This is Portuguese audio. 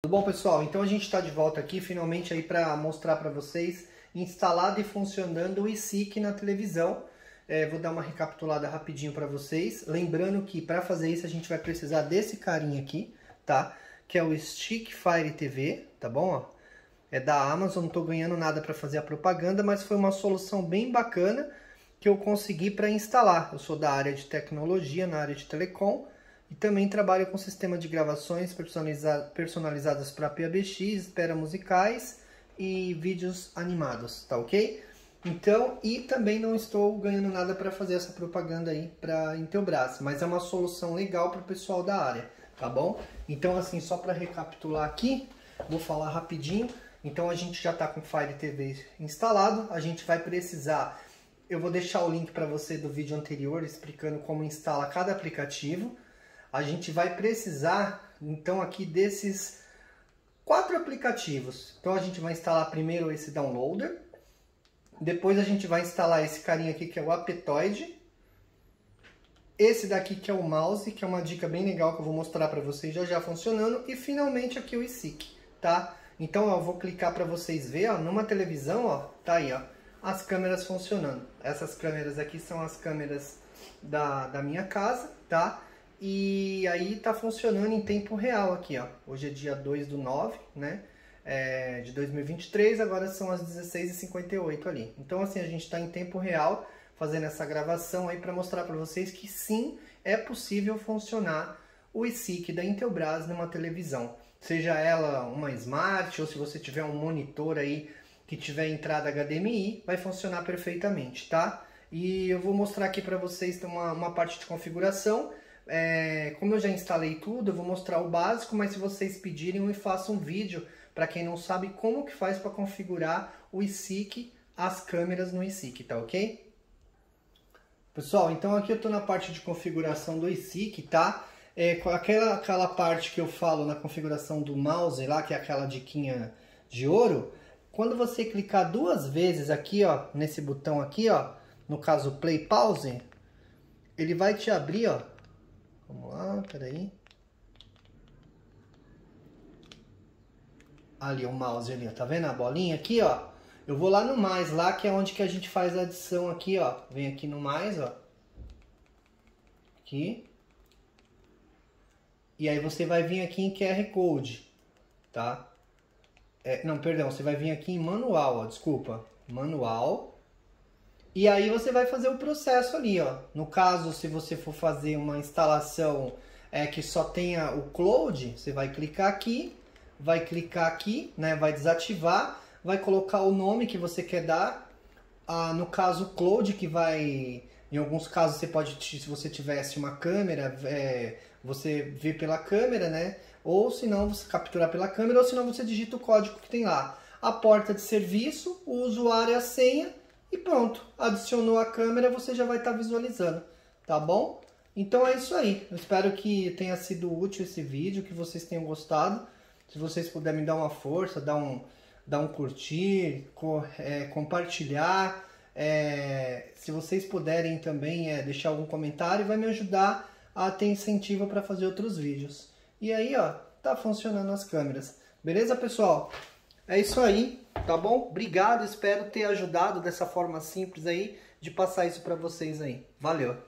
Tudo bom, pessoal? Então a gente está de volta aqui finalmente aí para mostrar para vocês instalado e funcionando o iSIC na televisão. Vou dar uma recapitulada rapidinho para vocês, lembrando que para fazer isso a gente vai precisar desse carinha aqui, tá? Que é o Stick Fire TV, tá bom? Ó, é da Amazon, não estou ganhando nada para fazer a propaganda, mas foi uma solução bem bacana que eu consegui para instalar. Eu sou da área de tecnologia, na área de telecom, e também trabalho com sistema de gravações personalizadas para PABX, para musicais e vídeos animados, tá ok? Então, e também não estou ganhando nada para fazer essa propaganda aí para Intelbras, mas é uma solução legal para o pessoal da área, tá bom? Então assim, só para recapitular aqui, vou falar rapidinho. Então a gente já está com o Fire TV instalado, a gente vai precisar... Eu vou deixar o link para você do vídeo anterior explicando como instala cada aplicativo. A gente vai precisar, então, aqui desses 4 aplicativos. Então, a gente vai instalar primeiro esse Downloader. Depois, a gente vai instalar esse carinha aqui, que é o Aptoide. Esse daqui, que é o Mouse, que é uma dica bem legal que eu vou mostrar para vocês já funcionando. E, finalmente, aqui o iSIC, tá? Então, eu vou clicar para vocês verem, ó, numa televisão, ó, tá aí, ó, as câmeras funcionando. Essas câmeras aqui são as câmeras da minha casa, tá? E aí tá funcionando em tempo real aqui, ó. Hoje é dia 2/9, né? De 2023, agora são as 16h58 ali. Então assim, a gente tá em tempo real fazendo essa gravação aí para mostrar para vocês que sim, é possível funcionar o iSIC da Intelbras numa televisão. Seja ela uma Smart, ou se você tiver um monitor aí que tiver entrada HDMI, vai funcionar perfeitamente, tá? E eu vou mostrar aqui para vocês uma parte de configuração. Como eu já instalei tudo, eu vou mostrar o básico, mas se vocês pedirem, eu faço um vídeo para quem não sabe como que faz para configurar o iSIC, as câmeras no iSIC, tá ok? Pessoal, então aqui eu estou na parte de configuração do iSIC, tá? Aquela parte que eu falo na configuração do mouse lá, que é aquela diquinha de ouro, quando você clicar 2 vezes aqui, ó, nesse botão aqui, ó, no caso Play Pause, ele vai te abrir, ó. Vamos lá, peraí. Ali o mouse ali, ó. Tá vendo a bolinha aqui, ó? Eu vou lá no mais, lá que é onde que a gente faz a adição aqui, ó. Vem aqui no mais, ó. Aqui. E aí você vai vir aqui em QR Code, tá? Não, perdão, você vai vir aqui em manual, ó. Desculpa. Manual. E aí você vai fazer o processo ali, ó. No caso, se você for fazer uma instalação que só tenha o cloud, você vai clicar aqui, né? Vai desativar, vai colocar o nome que você quer dar. No caso, cloud, que vai... Em alguns casos, você pode, se você tivesse uma câmera, você vê pela câmera, né? Ou se não, você capturar pela câmera, ou se não, você digita o código que tem lá. A porta de serviço, o usuário e a senha. E pronto, adicionou a câmera, você já vai estar visualizando, tá bom? Então é isso aí, eu espero que tenha sido útil esse vídeo, que vocês tenham gostado. Se vocês puderem me dar uma força, dar um curtir, compartilhar. Se vocês puderem também deixar algum comentário, vai me ajudar a ter incentivo para fazer outros vídeos. E aí, ó, tá funcionando as câmeras. Beleza, pessoal? É isso aí, tá bom? Obrigado, espero ter ajudado dessa forma simples aí de passar isso para vocês aí. Valeu!